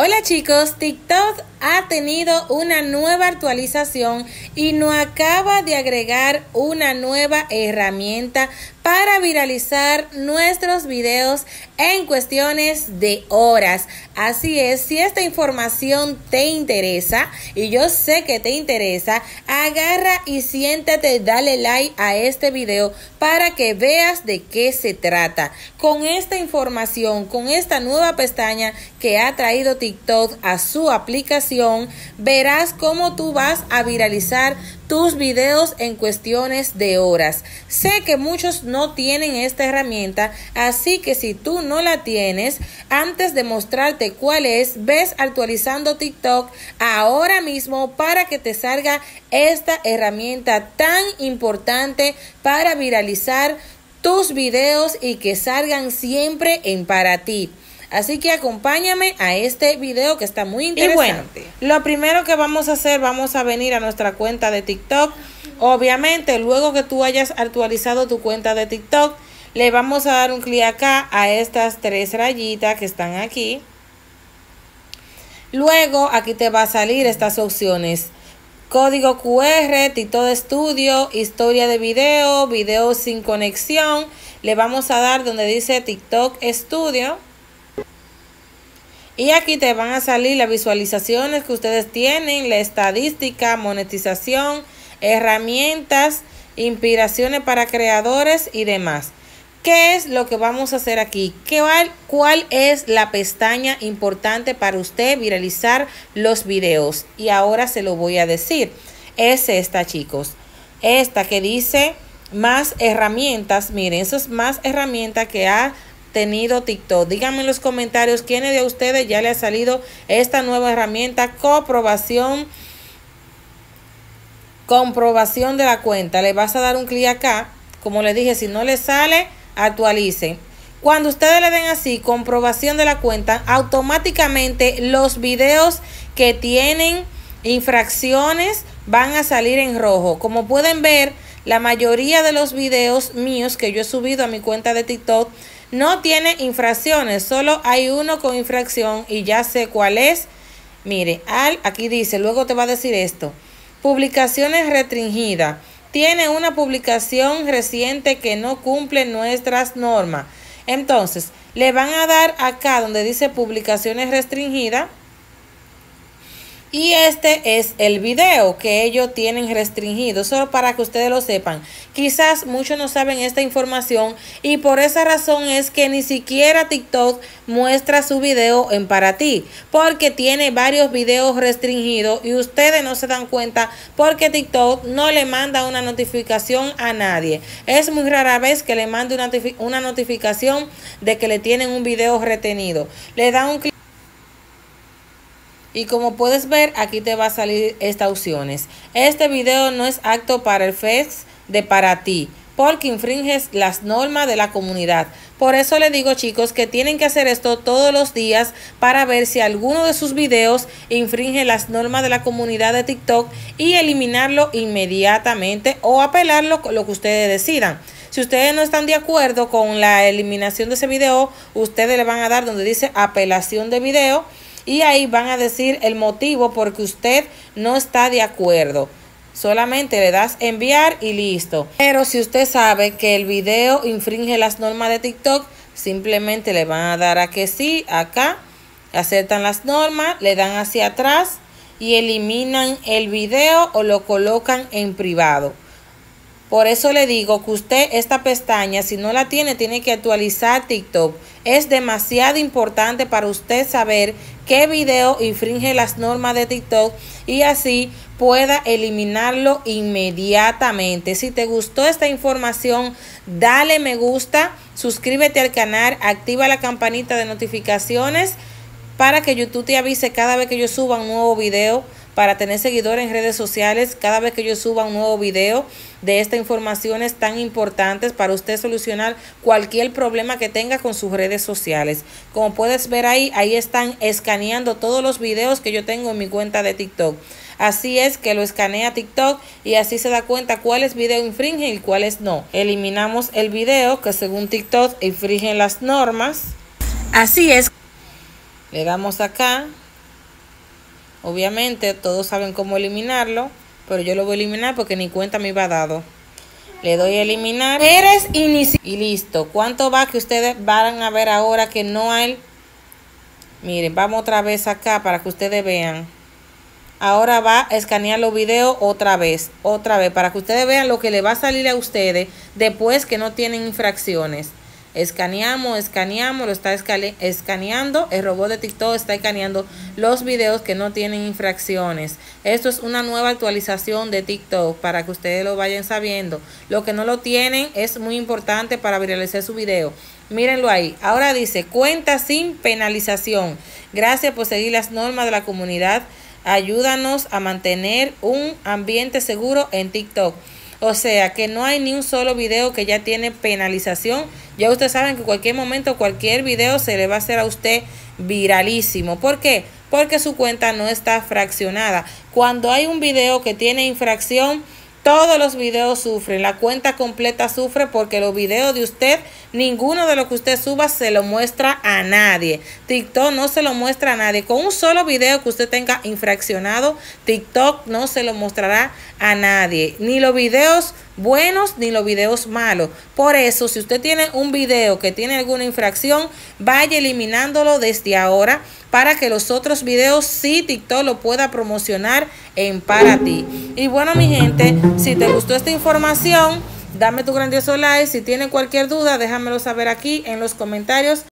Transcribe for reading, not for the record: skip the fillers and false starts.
Hola chicos, TikTok ha tenido una nueva actualización y nos acaba de agregar una nueva herramienta para viralizar nuestros videos en cuestiones de horas. Así es, si esta información te interesa, y yo sé que te interesa, agarra y siéntate, dale like a este video para que veas de qué se trata. Con esta información, con esta nueva pestaña que ha traído TikTok a su aplicación, verás cómo tú vas a viralizar tus videos en cuestiones de horas. Sé que muchos no tienen esta herramienta, así que si tú no la tienes, antes de mostrarte cuál es, ves actualizando TikTok ahora mismo para que te salga esta herramienta tan importante para viralizar tus videos y que salgan siempre en para ti. Así que acompáñame a este video que está muy interesante. Y bueno, lo primero que vamos a hacer, vamos a venir a nuestra cuenta de TikTok. Obviamente, luego que tú hayas actualizado tu cuenta de TikTok, le vamos a dar un clic acá a estas tres rayitas que están aquí. Luego, aquí te va a salir estas opciones. Código QR, TikTok Studio, historia de video, video sin conexión. Le vamos a dar donde dice TikTok Studio. Y aquí te van a salir las visualizaciones que ustedes tienen, la estadística, monetización, herramientas, inspiraciones para creadores y demás. ¿Qué es lo que vamos a hacer aquí? ¿Cuál es la pestaña importante para usted viralizar los videos? Y ahora se lo voy a decir. Es esta, chicos. Esta que dice más herramientas. Miren, eso es más herramientas que ha tenido TikTok. Díganme en los comentarios quiénes de ustedes ya le ha salido esta nueva herramienta, comprobación de la cuenta. Le vas a dar un clic acá. Como les dije, si no le sale, actualicen. Cuando ustedes le den así, comprobación de la cuenta, automáticamente los videos que tienen infracciones van a salir en rojo. Como pueden ver, la mayoría de los videos míos que yo he subido a mi cuenta de TikTok no tiene infracciones, solo hay uno con infracción y ya sé cuál es. Mire, aquí dice, luego te va a decir esto. Publicaciones restringidas. Tiene una publicación reciente que no cumple nuestras normas. Entonces, le van a dar acá donde dice publicaciones restringidas. Y este es el video que ellos tienen restringido, solo para que ustedes lo sepan. Quizás muchos no saben esta información y por esa razón es que ni siquiera TikTok muestra su video en para ti, porque tiene varios videos restringidos y ustedes no se dan cuenta porque TikTok no le manda una notificación a nadie. Es muy rara vez que le mande una notificación de que le tienen un video retenido. Le dan un clic. Y como puedes ver, aquí te va a salir estas opciones. Este video no es apto para el feed de para ti, porque infringes las normas de la comunidad. Por eso les digo, chicos, que tienen que hacer esto todos los días para ver si alguno de sus videos infringe las normas de la comunidad de TikTok y eliminarlo inmediatamente o apelarlo, lo que ustedes decidan. Si ustedes no están de acuerdo con la eliminación de ese video, ustedes le van a dar donde dice apelación de video. Y ahí van a decir el motivo por que usted no está de acuerdo. Solamente le das enviar y listo. Pero si usted sabe que el video infringe las normas de TikTok, simplemente le van a dar a que sí, acá. Aceptan las normas, le dan hacia atrás y eliminan el video o lo colocan en privado. Por eso le digo que usted esta pestaña, si no la tiene, tiene que actualizar TikTok. Es demasiado importante para usted saber qué video infringe las normas de TikTok y así pueda eliminarlo inmediatamente. Si te gustó esta información, dale me gusta, suscríbete al canal, activa la campanita de notificaciones para que YouTube te avise cada vez que yo suba un nuevo video, para tener seguidores en redes sociales cada vez que yo suba un nuevo video de estas informaciones tan importantes para usted solucionar cualquier problema que tenga con sus redes sociales. Como puedes ver ahí están escaneando todos los videos que yo tengo en mi cuenta de TikTok. Así es que lo escanea TikTok y así se da cuenta cuáles videos infringen y cuáles no. Eliminamos el video que según TikTok infringen las normas. Así es. Le damos acá. Obviamente todos saben cómo eliminarlo, pero yo lo voy a eliminar porque ni cuenta me iba dado. Le doy a eliminar. Y listo. ¿Cuánto va que ustedes van a ver ahora que no hay? Miren, vamos otra vez acá para que ustedes vean. Ahora va a escanear los videos otra vez, para que ustedes vean lo que le va a salir a ustedes después que no tienen infracciones. Escaneamos, lo está escaneando. El robot de TikTok está escaneando los videos que no tienen infracciones. Esto es una nueva actualización de TikTok para que ustedes lo vayan sabiendo. Lo que no lo tienen es muy importante para viralizar su video. Mírenlo ahí. Ahora dice, cuenta sin penalización. Gracias por seguir las normas de la comunidad. Ayúdanos a mantener un ambiente seguro en TikTok. O sea, que no hay ni un solo video que ya tiene penalización. Ya ustedes saben que en cualquier momento, cualquier video se le va a hacer a usted viralísimo. ¿Por qué? Porque su cuenta no está fraccionada. Cuando hay un video que tiene infracción, todos los videos sufren. La cuenta completa sufre porque los videos de usted, ninguno de los que usted suba se lo muestra a nadie. TikTok no se lo muestra a nadie. Con un solo video que usted tenga infraccionado, TikTok no se lo mostrará a nadie. Ni los videos buenos ni los videos malos. Por eso, si usted tiene un video que tiene alguna infracción, vaya eliminándolo desde ahora para que los otros videos sí TikTok lo pueda promocionar en para ti. Y bueno, mi gente, si te gustó esta información, dame tu grandioso like. Si tienes cualquier duda, déjamelo saber aquí en los comentarios.